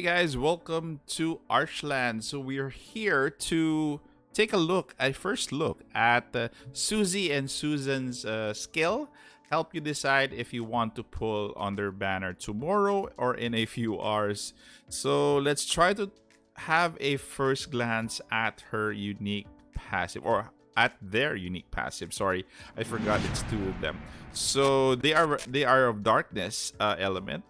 Hey guys, welcome to Archland. So we are here to take a look, a first look at Susie and Susan's skill. Help you decide if you want to pull on their banner tomorrow or in a few hours. So let's try to have a first glance at her unique passive, or at their unique passive. Sorry, I forgot it's two of them. So they are of darkness element.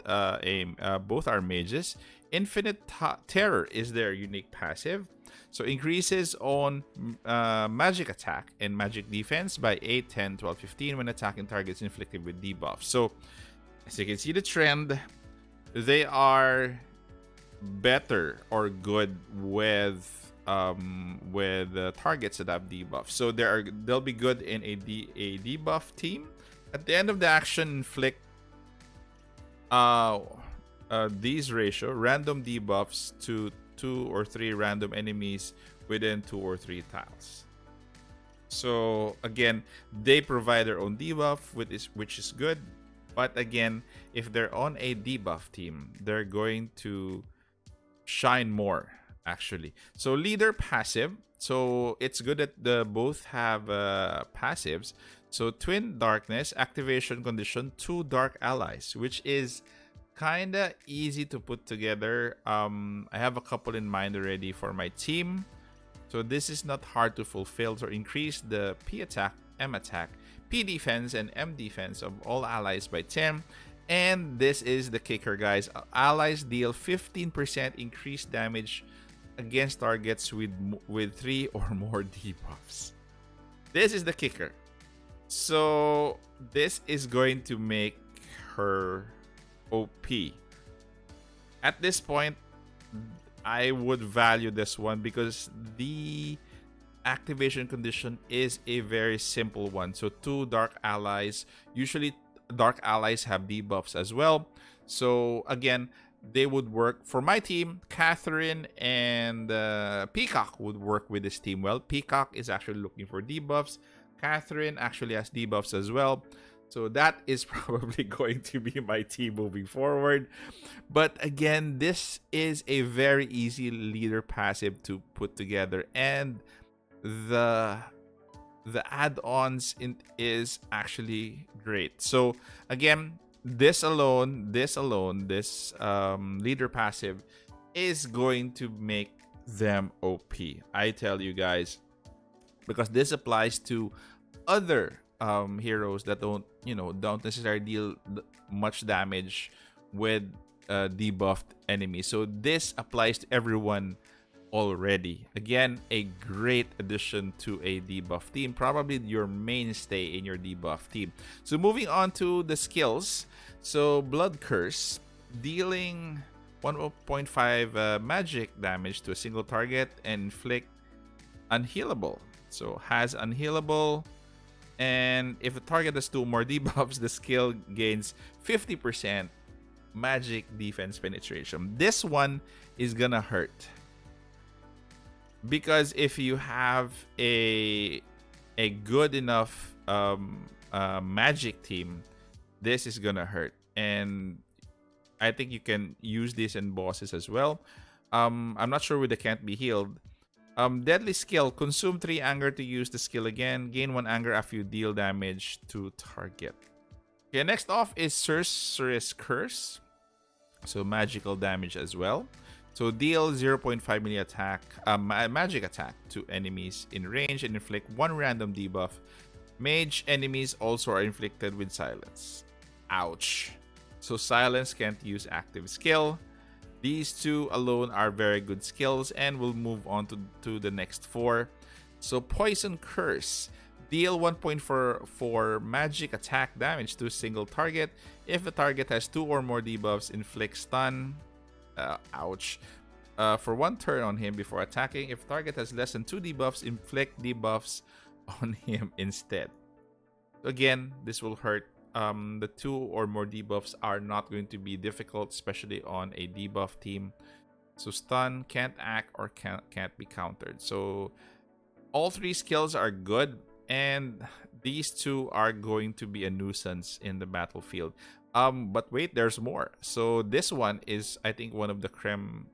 Both are mages. Infinite Terror is their unique passive. So increases on magic attack and magic defense by 8, 10, 12, 15 when attacking targets inflicted with debuffs. So as you can see the trend, they are better or good with targets that have debuffs. So they'll be good in a debuff team. At the end of the action, inflict these ratio random debuffs to 2 or 3 random enemies within 2 or 3 tiles. So again, they provide their own debuff, which is good. But again, if they're on a debuff team, they're going to shine more actually. So leader passive. So it's good that the both have passives. So Twin Darkness, activation condition, 2 dark allies, which is kinda easy to put together. I have a couple in mind already for my team, so this is not hard to fulfill. So increase the P attack, M attack, P defense, and M defense of all allies by 10. And this is the kicker, guys. Allies deal 15% increased damage against targets with 3 or more debuffs. This is the kicker. So this is going to make her OP. At this point, I would value this one because the activation condition is a very simple one. So 2 dark allies. Usually dark allies have debuffs as well. So again, they would work for my team. Catherine and Peacock would work with this team well. Peacock is actually looking for debuffs. Catherine actually has debuffs as well. So that is probably going to be my team moving forward. But again, this is a very easy leader passive to put together, and the add-ons is actually great. So again, this leader passive is going to make them OP. I tell you guys, because this applies to other heroes that don't necessarily deal much damage with debuffed enemies. So this applies to everyone already. Again, a great addition to a debuff team, probably your mainstay in your debuff team. So moving on to the skills. So Blood Curse, dealing 1.5 magic damage to a single target and inflict unhealable. So has unhealable. And if a target has 2 more debuffs, the skill gains 50% magic defense penetration. This one is gonna hurt, because if you have a good enough magic team, this is gonna hurt. And I think you can use this in bosses as well. I'm not sure with the can't be healed. Deadly skill, consume 3 anger to use the skill again. Gain 1 anger after you deal damage to target. Okay, next off is Sorceress Curse. So magical damage as well. So deal 0.5 melee attack, magic attack to enemies in range and inflict 1 random debuff. Mage enemies also are inflicted with silence. Ouch. So silence can't use active skill. These 2 alone are very good skills, and we'll move on to the next 4. So Poison Curse, deal 1.44 magic attack damage to a single target. If the target has 2 or more debuffs, inflict stun. Ouch. For 1 turn on him before attacking. If the target has less than 2 debuffs, inflict debuffs on him instead. Again, this will hurt. The 2 or more debuffs are not going to be difficult, especially on a debuff team. So stun, can't act, or can't be countered. So all 3 skills are good, and these 2 are going to be a nuisance in the battlefield. But wait, there's more. So this one is, I think, one of the creme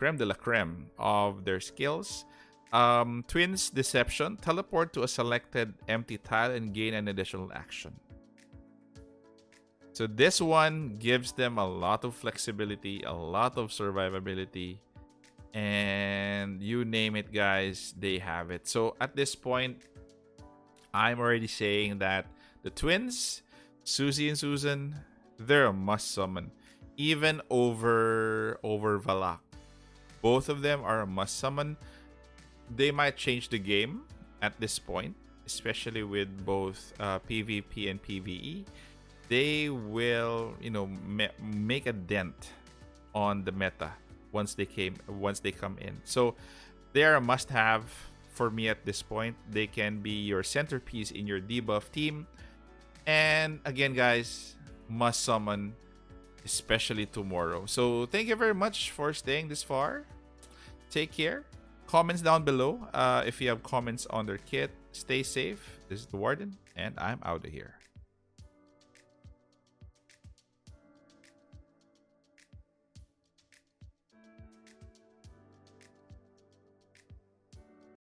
de la creme of their skills. Twins Deception. Teleport to a selected empty tile and gain an additional action. So this one gives them a lot of flexibility, a lot of survivability, and you name it, guys, they have it. So at this point, I'm already saying that the twins, Susie and Susan, they're a must summon. Even over Valak. Both of them are a must summon. They might change the game at this point, especially with both PvP and PvE. They will, you know, make a dent on the meta once they come in. So they are a must-have for me at this point. They can be your centerpiece in your debuff team. And again, guys, must summon, especially tomorrow. So thank you very much for staying this far. Take care. Comments down below if you have comments on their kit. Stay safe. This is the Warden, and I'm out of here.